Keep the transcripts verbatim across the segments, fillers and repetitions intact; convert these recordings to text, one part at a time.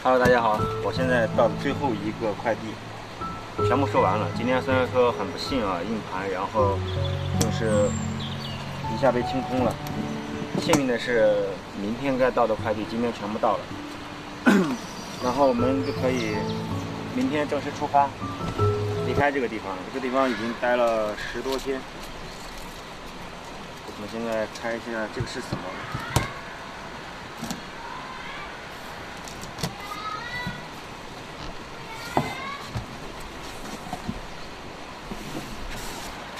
Hello， 大家好，我现在到了最后一个快递，全部收完了。今天虽然说很不幸啊，硬盘然后就是一下被清空了。幸运的是，明天该到的快递今天全部到了，然后我们就可以明天正式出发，离开这个地方。这个地方已经待了十多天。我们现在看一下这个是什么。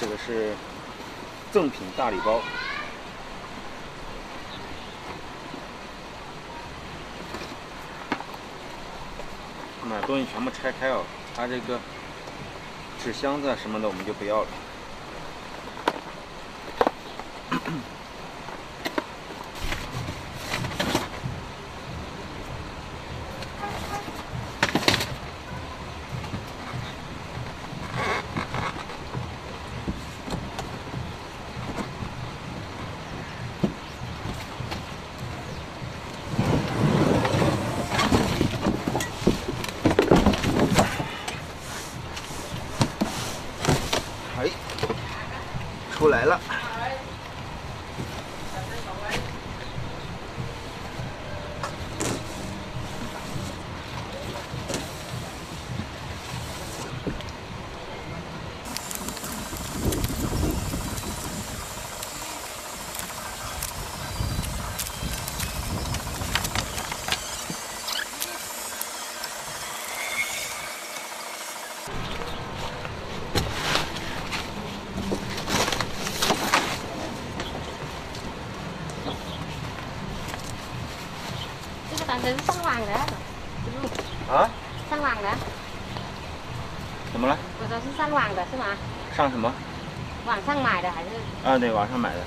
这个是赠品大礼包，把东西全部拆开哦。它这个纸箱子什么的我们就不要了。出来了，生黄的，啊？生黄的，怎么了？我说是上网的是吗？上什么？网上买的还是？啊，对，网上买的。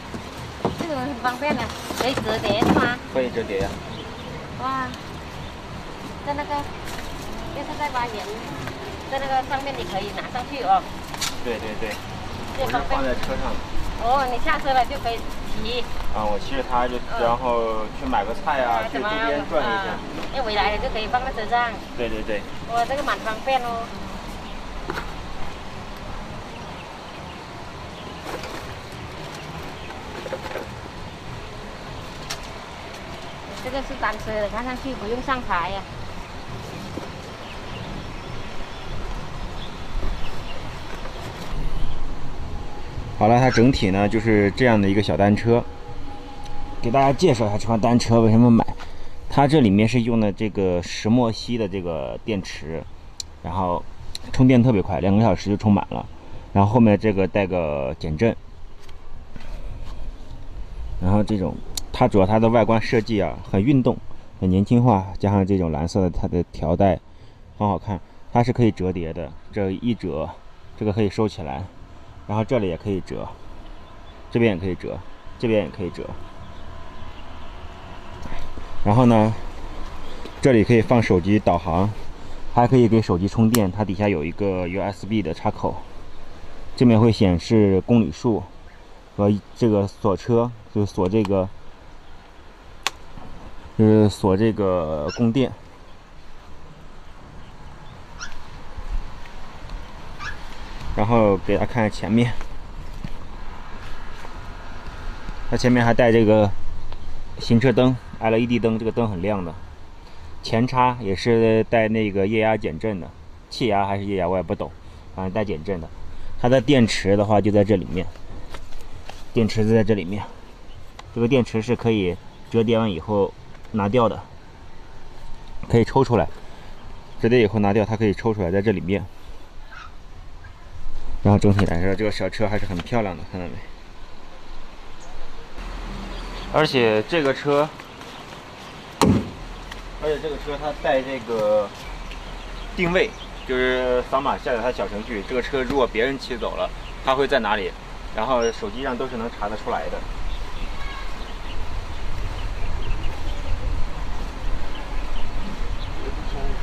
这种很方便的，可以折叠是吗？可以折叠呀。哇，在那个，就是在把盐，在那个上面你可以拿上去哦。对对对。我是放在车上。哦，你下车了就可以。 啊，我骑着它就，然后去买个菜啊，去周边转一下。要回来了就可以放在车上。对对对。哇，这个蛮方便哦。这个是单车的，看上去不用上牌呀。 好了，它整体呢就是这样的一个小单车，给大家介绍一下这款单车为什么买。它这里面是用的这个石墨烯的这个电池，然后充电特别快，两个小时就充满了。然后后面这个带个减震，然后这种它主要它的外观设计啊很运动，很年轻化，加上这种蓝色的它的条带很好看。它是可以折叠的，这一折，这个可以收起来。 然后这里也可以折，这边也可以折，这边也可以折。然后呢，这里可以放手机导航，还可以给手机充电。它底下有一个 U S B 的插口，这边会显示公里数和这个锁车，就是锁这个，就是锁这个供电。 然后给大家看前面，它前面还带这个行车灯 L E D 灯，这个灯很亮的。前叉也是带那个液压减震的，气压还是液压我也不懂，反正带减震的。它的电池的话就在这里面，电池就在这里面。这个电池是可以折叠完以后拿掉的，可以抽出来，折叠以后拿掉，它可以抽出来，在这里面。 然后整体来说，这个小车还是很漂亮的，看到没？而且这个车，而且这个车它带这个定位，就是扫码下载它小程序。这个车如果别人骑走了，它会在哪里？然后手机上都是能查得出来的。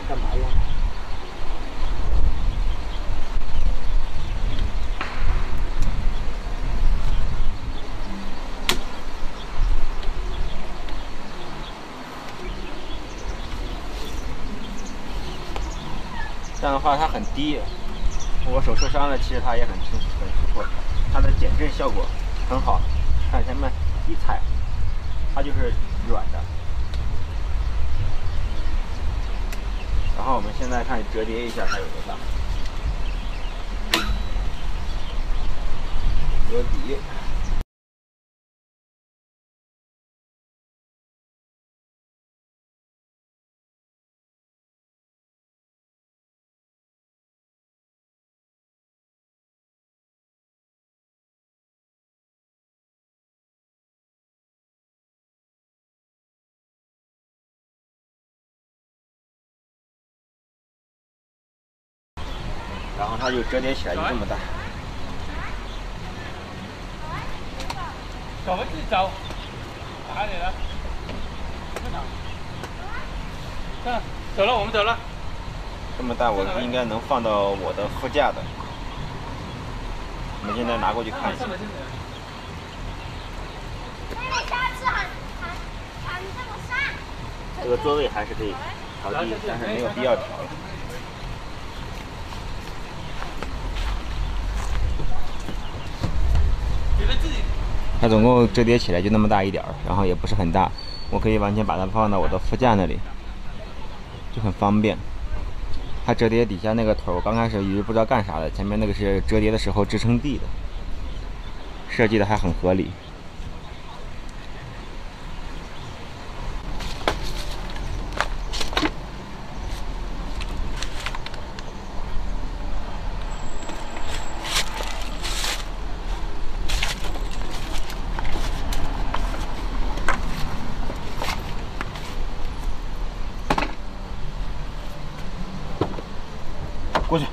干嘛呀？这样的话它很低，我手受伤了，其实它也很舒很舒服，它的减震效果很好。看前面一踩，它就是软的。然后我们现在看折叠一下它有多大，折叠。 然后它就折叠起来就这么大。走一次走，打你了。嗯，走了，我们走了。这么大，我是应该能放到我的副驾的。我们现在拿过去看一下。这个座位还是可以调低，但是没有必要调了。 它总共折叠起来就那么大一点儿，然后也不是很大，我可以完全把它放到我的副驾那里，就很方便。它折叠底下那个腿，我刚开始以为不知道干啥的，前面那个是折叠的时候支撑地的，设计的还很合理。过去。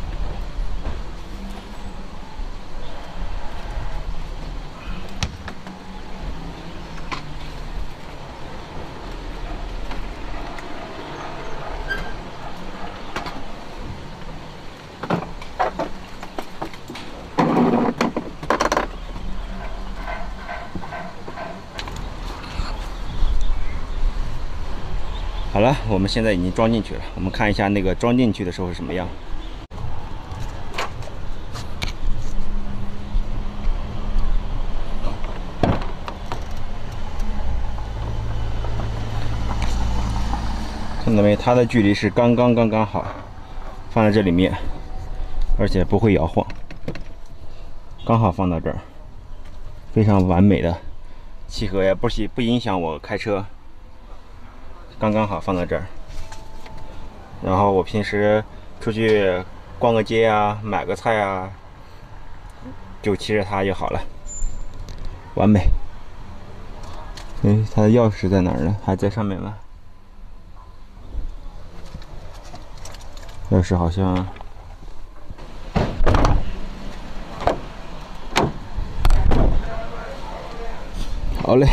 好了，我们现在已经装进去了，我们看一下那个装进去的时候是什么样。 看到没？它的距离是刚刚刚刚好，放在这里面，而且不会摇晃，刚好放到这儿，非常完美的契合，也不是不影响我开车，刚刚好放到这儿。然后我平时出去逛个街啊，买个菜啊，就骑着它就好了，完美。哎，它的钥匙在哪儿呢？还在上面吗？ 钥匙好像好嘞。